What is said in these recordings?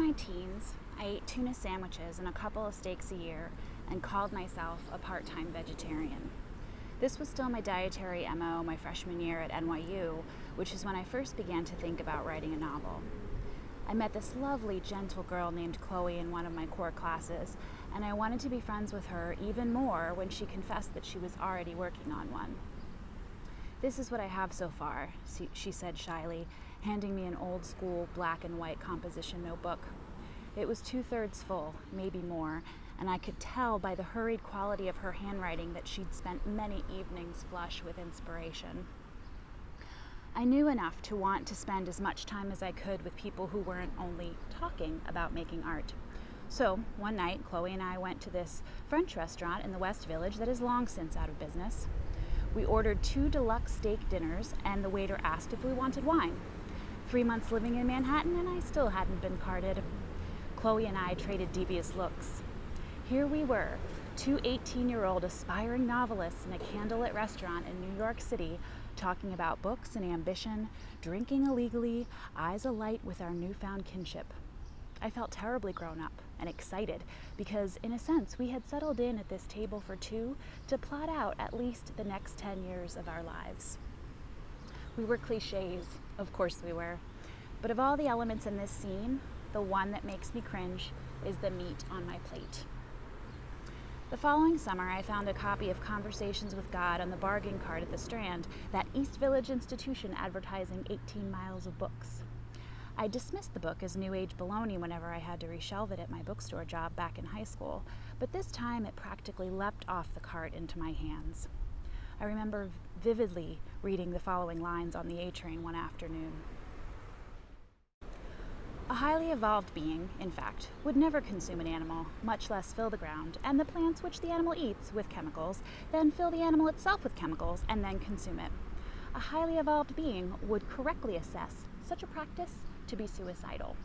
my teens, I ate tuna sandwiches and a couple of steaks a year and called myself a part-time vegetarian. This was still my dietary MO my freshman year at NYU, which is when I first began to think about writing a novel. I met this lovely, gentle girl named Chloe in one of my core classes, and I wanted to be friends with her even more when she confessed that she was already working on one. "This is what I have so far," she said shyly, handing me an old-school black and white composition notebook. It was 2/3 full, maybe more, and I could tell by the hurried quality of her handwriting that she'd spent many evenings flush with inspiration. I knew enough to want to spend as much time as I could with people who weren't only talking about making art. So one night, Chloe and I went to this French restaurant in the West Village that is long since out of business. We ordered 2 deluxe steak dinners, and the waiter asked if we wanted wine. 3 months living in Manhattan, and I still hadn't been carded. Chloe and I traded devious looks. Here we were, 2 18-year-old aspiring novelists in a candlelit restaurant in New York City, talking about books and ambition, drinking illegally, eyes alight with our newfound kinship. I felt terribly grown up and excited because, in a sense, we had settled in at this table for 2 to plot out at least the next 10 years of our lives. We were cliches, of course we were, but of all the elements in this scene, the one that makes me cringe is the meat on my plate. The following summer, I found a copy of Conversations with God on the bargain cart at the Strand, that East Village institution advertising 18 miles of books. I dismissed the book as New Age baloney whenever I had to reshelve it at my bookstore job back in high school, but this time it practically leapt off the cart into my hands. I remember vividly reading the following lines on the A train one afternoon. "A highly evolved being, in fact, would never consume an animal, much less fill the ground, and the plants which the animal eats with chemicals, then fill the animal itself with chemicals, and then consume it. A highly evolved being would correctly assess such a practice to be suicidal."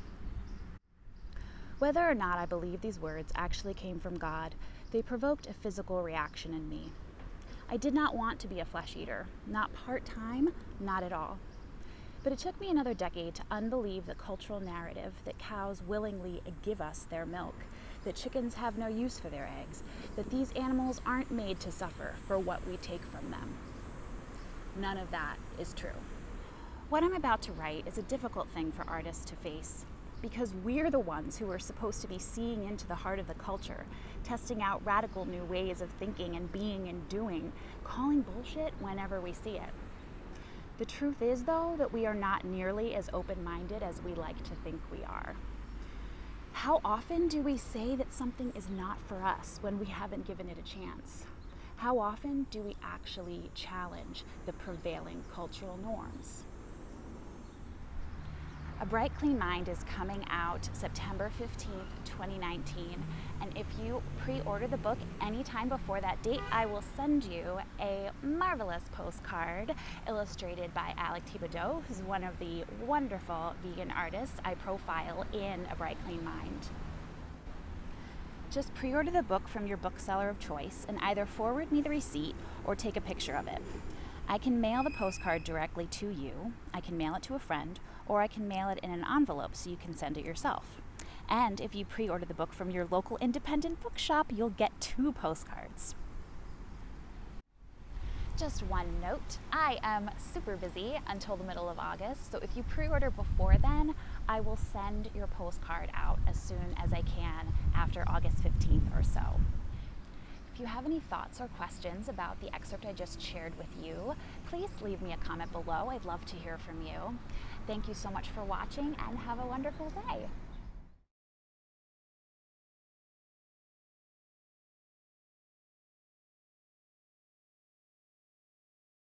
Whether or not I believe these words actually came from God, they provoked a physical reaction in me. I did not want to be a flesh eater, not part-time, not at all. But it took me another decade to unbelieve the cultural narrative that cows willingly give us their milk, that chickens have no use for their eggs, that these animals aren't made to suffer for what we take from them. None of that is true. What I'm about to write is a difficult thing for artists to face, because we're the ones who are supposed to be seeing into the heart of the culture, testing out radical new ways of thinking and being and doing, calling bullshit whenever we see it. The truth is, though, that we are not nearly as open-minded as we like to think we are. How often do we say that something is not for us when we haven't given it a chance? How often do we actually challenge the prevailing cultural norms? A Bright Clean Mind is coming out September 15th, 2019, and if you pre-order the book anytime before that date, I will send you a marvelous postcard illustrated by Alec Thibodeau, who's one of the wonderful vegan artists I profile in A Bright Clean Mind. Just pre-order the book from your bookseller of choice and either forward me the receipt or take a picture of it. I can mail the postcard directly to you, I can mail it to a friend, or I can mail it in an envelope so you can send it yourself. And if you pre-order the book from your local independent bookshop, you'll get 2 postcards. Just one note, I am super busy until the middle of August, so if you pre-order before then, I will send your postcard out as soon as I can after August 15th or so. If you have any thoughts or questions about the excerpt I just shared with you, please leave me a comment below. I'd love to hear from you. Thank you so much for watching, and have a wonderful day.